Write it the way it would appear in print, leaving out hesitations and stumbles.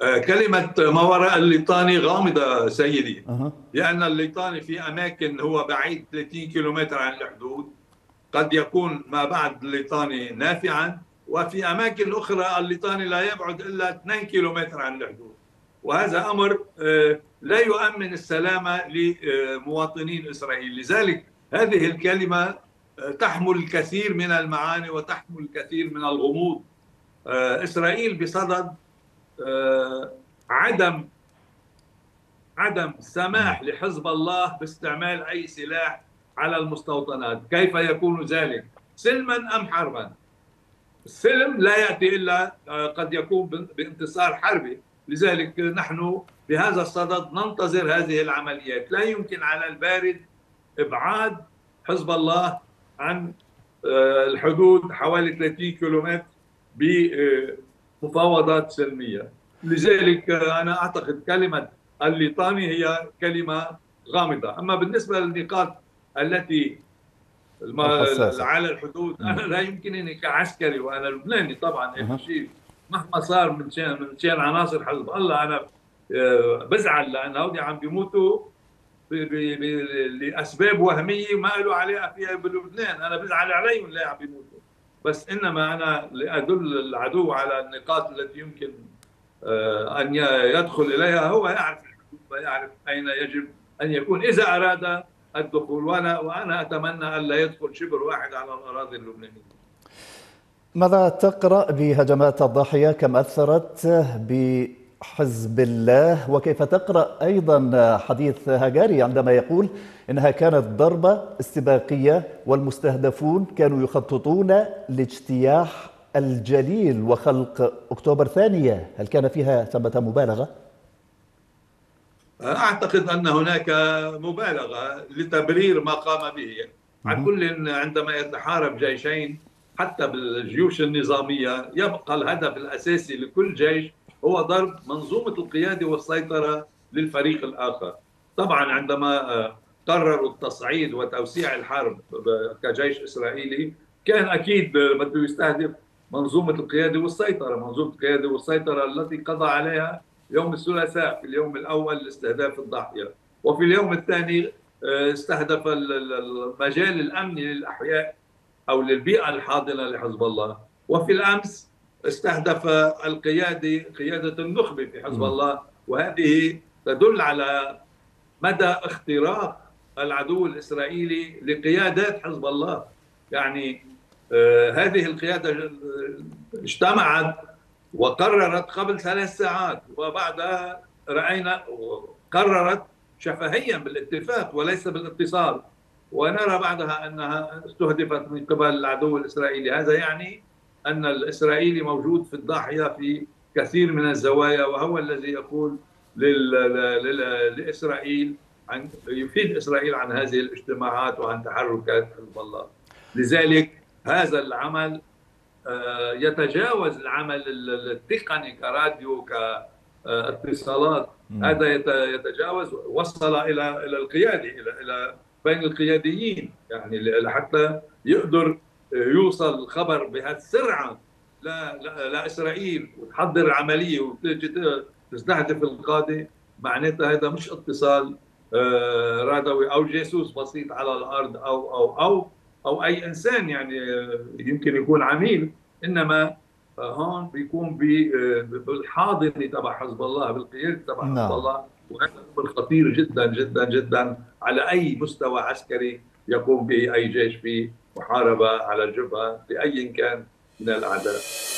كلمة ما وراء الليطاني غامضة سيدي، لأن الليطاني في أماكن هو بعيد 30 كيلومتر عن الحدود، قد يكون ما بعد الليطاني نافعا، وفي أماكن أخرى الليطاني لا يبعد إلا 2 كيلومتر عن الحدود، وهذا أمر لا يؤمن السلامة لمواطنين إسرائيل. لذلك هذه الكلمة تحمل الكثير من المعاني وتحمل الكثير من الغموض. إسرائيل بصدد عدم سماح لحزب الله باستعمال أي سلاح على المستوطنات، كيف يكون ذلك؟ سلما أم حربا؟ السلم لا يأتي إلا قد يكون بانتصار حربي، لذلك نحن بهذا الصدد ننتظر هذه العمليات. لا يمكن على البارد إبعاد حزب الله عن الحدود حوالي 30 كيلومتر بمفاوضات سلمية. لذلك أنا أعتقد كلمة الليطاني هي كلمة غامضة. أما بالنسبة للنقاط التي على الحدود، أنا لا يمكنني كعسكري وأنا لبناني طبعا شيء مهما صار من عناصر حزب الله أنا بزعل، لأن هؤلاء عم بيموتوا لأسباب وهمية ما له علاقة فيها بلبنان، أنا بزعل عليهم لا عم بيموتوا، بس إنما أنا لأدل العدو على النقاط التي يمكن أن يدخل إليها. هو يعرف الحدود ويعرف أين يجب أن يكون إذا أراد الدخول، وأنا أتمنى أن لا يدخل شبر واحد على الأراضي اللبنانية. ماذا تقرأ بهجمات الضاحية؟ كم أثرت بحزب الله؟ وكيف تقرأ أيضا حديث هجاري عندما يقول إنها كانت ضربة استباقية والمستهدفون كانوا يخططون لاجتياح الجليل وخلق أكتوبر ثانية؟ هل كان فيها ثمة مبالغة؟ أعتقد أن هناك مبالغة لتبرير ما قام به. على كل عندما يتحارب جيشين حتى بالجيوش النظامية يبقى الهدف الأساسي لكل جيش هو ضرب منظومة القيادة والسيطرة للفريق الآخر. طبعا عندما قرروا التصعيد وتوسيع الحرب كجيش إسرائيلي كان أكيد بده يستهدف منظومة القيادة والسيطرة، منظومة القيادة والسيطرة التي قضى عليها يوم الثلاثاء في اليوم الأول لاستهداف الضاحية، وفي اليوم الثاني استهدف المجال الأمني للأحياء أو للبيئة الحاضنة لحزب الله، وفي الأمس استهدف قيادة النخبة في حزب الله، وهذه تدل على مدى اختراق العدو الإسرائيلي لقيادات حزب الله. يعني هذه القيادة اجتمعت وقررت قبل 3 ساعات، وبعدها رأينا قررت شفهيا بالاتفاق وليس بالاتصال، ونرى بعدها أنها استهدفت من قبل العدو الإسرائيلي. هذا يعني أن الإسرائيلي موجود في الضاحية في كثير من الزوايا، وهو الذي يقول لإسرائيل يفيد إسرائيل عن هذه الاجتماعات وعن تحركات حزب الله. لذلك هذا العمل يتجاوز العمل التقني كراديو كاتصالات، هذا يتجاوز وصل إلى القيادة إلى بين القياديين، يعني لحتى يقدر يوصل الخبر بهالسرعه لاسرائيل وتحضر العمليه وتجي تستهدف القاده، معناتها هذا مش اتصال رادوي او جاسوس بسيط على الارض او او او او اي انسان يعني يمكن يكون عميل، انما هون بيكون بالحاضنه تبع حزب الله، بالقياده تبع حزب الله، وهذا امر خطير جدا جدا جدا على اي مستوى عسكري يقوم به اي جيش في محاربه على الجبهه باي كان من الاعداء.